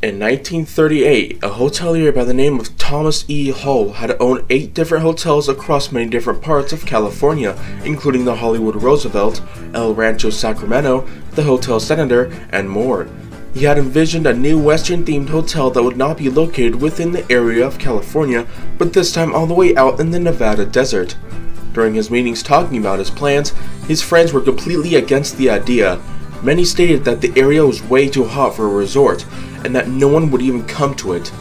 In 1938, a hotelier by the name of Thomas E. Hull had owned 8 different hotels across many different parts of California, including the Hollywood Roosevelt, El Rancho Sacramento, the Hotel Senator, and more. He had envisioned a new Western-themed hotel that would not be located within the area of California, but this time all the way out in the Nevada desert. During his meetings talking about his plans, his friends were completely against the idea. Many stated that the area was way too hot for a resort, and that no one would even come to it.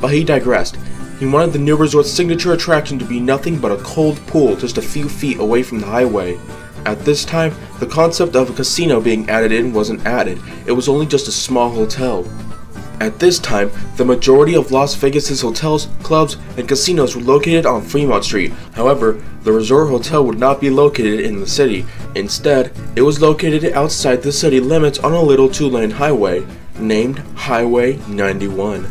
But he digressed. He wanted the new resort's signature attraction to be nothing but a cold pool just a few feet away from the highway. At this time, the concept of a casino being added in wasn't added, it was only just a small hotel. At this time, the majority of Las Vegas's hotels, clubs, and casinos were located on Fremont Street. However, the resort hotel would not be located in the city. Instead, it was located outside the city limits on a little two-lane highway, named Highway 91.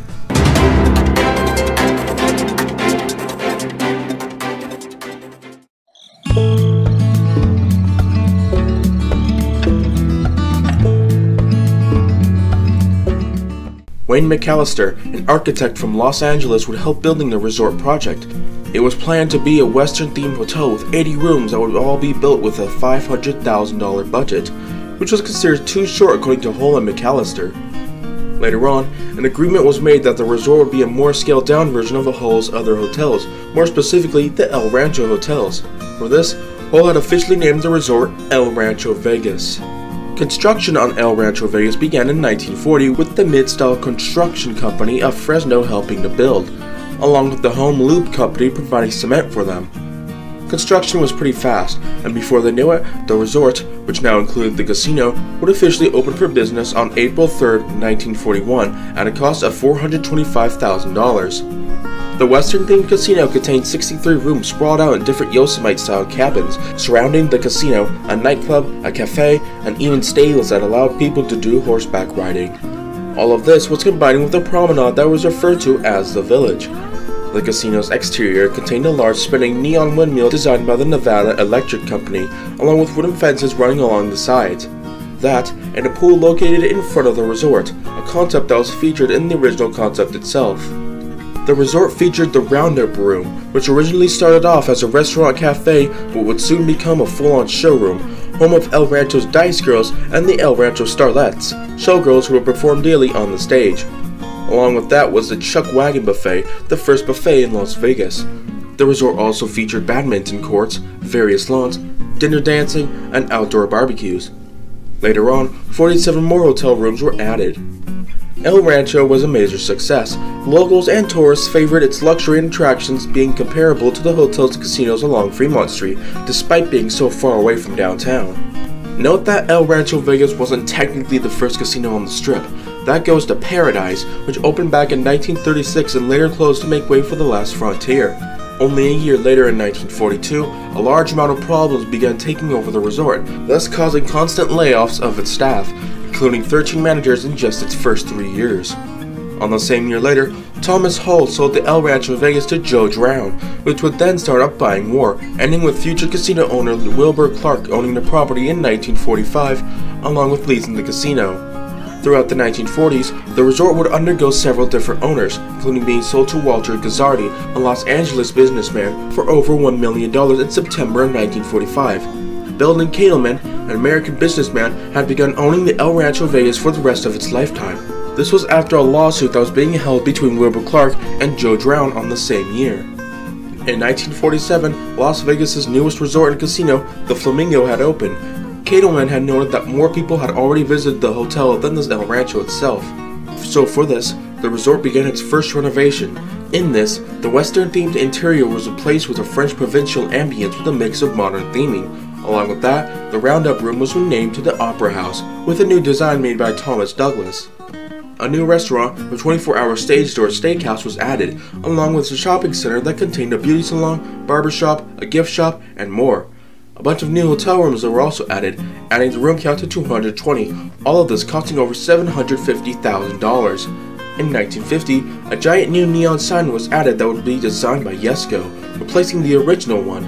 Wayne McAllister, an architect from Los Angeles, would help building the resort project. It was planned to be a Western-themed hotel with 80 rooms that would all be built with a $500,000 budget, which was considered too short according to Hull and McAllister. Later on, an agreement was made that the resort would be a more scaled-down version of the Hull's other hotels, more specifically the El Rancho hotels. For this, Hull had officially named the resort El Rancho Vegas. Construction on El Rancho Vegas began in 1940 with the Mid-Style Construction Company of Fresno helping to build, along with the Home Loop Company providing cement for them. Construction was pretty fast, and before they knew it, the resort, which now included the casino, would officially open for business on April 3, 1941, at a cost of $425,000. The Western-themed casino contained 63 rooms sprawled out in different Yosemite-style cabins. Surrounding the casino, a nightclub, a cafe, and even stables that allowed people to do horseback riding. All of this was combined with a promenade that was referred to as the Village. The casino's exterior contained a large spinning neon windmill designed by the Nevada Electric Company, along with wooden fences running along the sides. That, and a pool located in front of the resort, a concept that was featured in the original concept itself. The resort featured the Roundup Room, which originally started off as a restaurant cafe but would soon become a full-on showroom, home of El Rancho's Dice Girls and the El Rancho Starlets, showgirls who would perform daily on the stage. Along with that was the Chuck Wagon Buffet, the first buffet in Las Vegas. The resort also featured badminton courts, various lawns, dinner dancing, and outdoor barbecues. Later on, 47 more hotel rooms were added. El Rancho was a major success. Locals and tourists favored its luxury and attractions being comparable to the hotel's casinos along Fremont Street, despite being so far away from downtown. Note that El Rancho Vegas wasn't technically the first casino on the strip. That goes to Paradise, which opened back in 1936 and later closed to make way for the Last Frontier. Only a year later in 1942, a large amount of problems began taking over the resort, thus causing constant layoffs of its staff, including 13 managers in just its first 3 years. On the same year later, Thomas Hull sold the El Rancho Vegas to Joe Drown, which would then start up buying more, ending with future casino owner Wilbur Clark owning the property in 1945, along with leasing the casino. Throughout the 1940s, the resort would undergo several different owners, including being sold to Walter Gazzardi, a Los Angeles businessman, for over $1 million in September of 1945. Beldon Katleman, an American businessman, had begun owning the El Rancho Vegas for the rest of its lifetime. This was after a lawsuit that was being held between Wilbur Clark and Joe Drown on the same year. In 1947, Las Vegas's newest resort and casino, the Flamingo, had opened. Katleman had noted that more people had already visited the hotel than the El Rancho itself. So for this, the resort began its first renovation. In this, the Western-themed interior was replaced with a French provincial ambience with a mix of modern theming. Along with that, the Roundup Room was renamed to the Opera House, with a new design made by Thomas Douglas. A new restaurant, the 24-hour Stage Door Steakhouse, was added, along with a shopping center that contained a beauty salon, barbershop, a gift shop, and more. A bunch of new hotel rooms were also added, adding the room count to 220, all of this costing over $750,000. In 1950, a giant new neon sign was added that would be designed by Yesco, replacing the original one.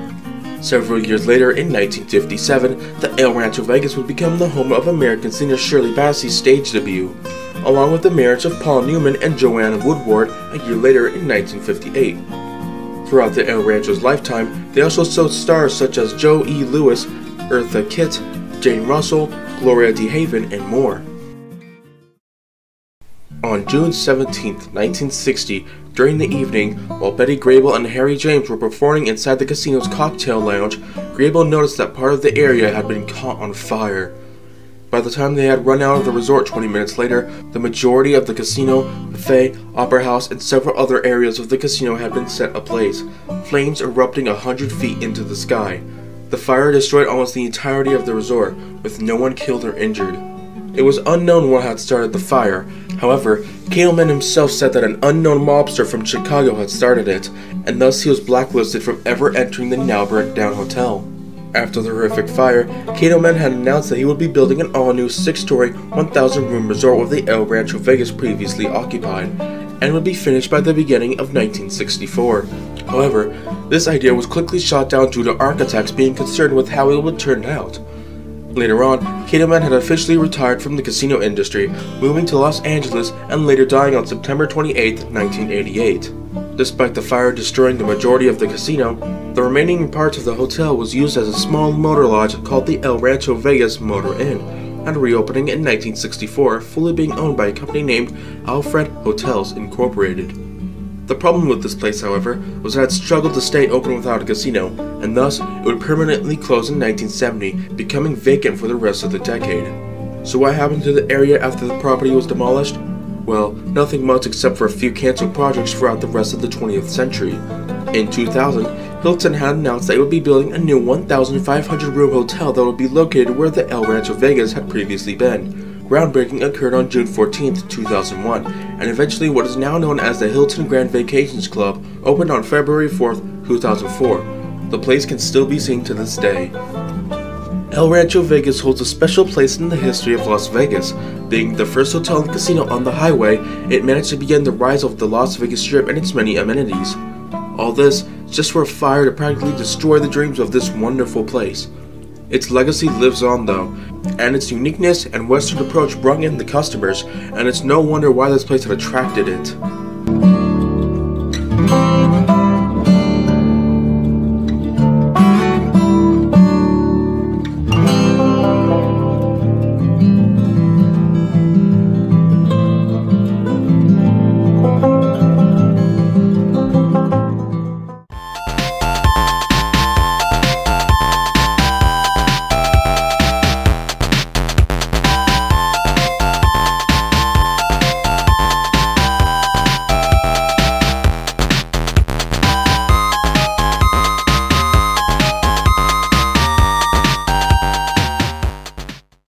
Several years later, in 1957, the El Rancho Vegas would become the home of American singer Shirley Bassey's stage debut. along with the marriage of Paul Newman and Joanne Woodward a year later in 1958. Throughout the El Rancho's lifetime, they also saw stars such as Joe E. Lewis, Eartha Kitt, Jane Russell, Gloria DeHaven, and more. On June 17, 1960, during the evening, while Betty Grable and Harry James were performing inside the casino's cocktail lounge, Grable noticed that part of the area had been caught on fire. By the time they had run out of the resort 20 minutes later, the majority of the casino, buffet, opera house, and several other areas of the casino had been set ablaze, flames erupting 100 feet into the sky. The fire destroyed almost the entirety of the resort, with no one killed or injured. It was unknown what had started the fire. However, Katleman himself said that an unknown mobster from Chicago had started it, and thus he was blacklisted from ever entering the now burnt-down hotel. After the horrific fire, Katleman had announced that he would be building an all-new 6-story, 1,000-room resort with the El Rancho Vegas previously occupied, and would be finished by the beginning of 1964. However, this idea was quickly shot down due to architects being concerned with how it would turn out. Later on, Katleman had officially retired from the casino industry, moving to Los Angeles and later dying on September 28, 1988. Despite the fire destroying the majority of the casino, the remaining parts of the hotel was used as a small motor lodge called the El Rancho Vegas Motor Inn, and reopening in 1964, fully being owned by a company named Alfred Hotels Incorporated. The problem with this place, however, was that it struggled to stay open without a casino, and thus it would permanently close in 1970, becoming vacant for the rest of the decade. So what happened to the area after the property was demolished? Well, nothing much except for a few canceled projects throughout the rest of the 20th century. In 2000, Hilton had announced that it would be building a new 1,500-room hotel that would be located where the El Rancho Vegas had previously been. Groundbreaking occurred on June 14, 2001, and eventually what is now known as the Hilton Grand Vacations Club opened on February 4, 2004. The place can still be seen to this day. El Rancho Vegas holds a special place in the history of Las Vegas. Being the first hotel and casino on the highway, it managed to begin the rise of the Las Vegas Strip and its many amenities. All this just for a fire to practically destroy the dreams of this wonderful place. Its legacy lives on though, and its uniqueness and Western approach brought in the customers, and it's no wonder why this place had attracted it.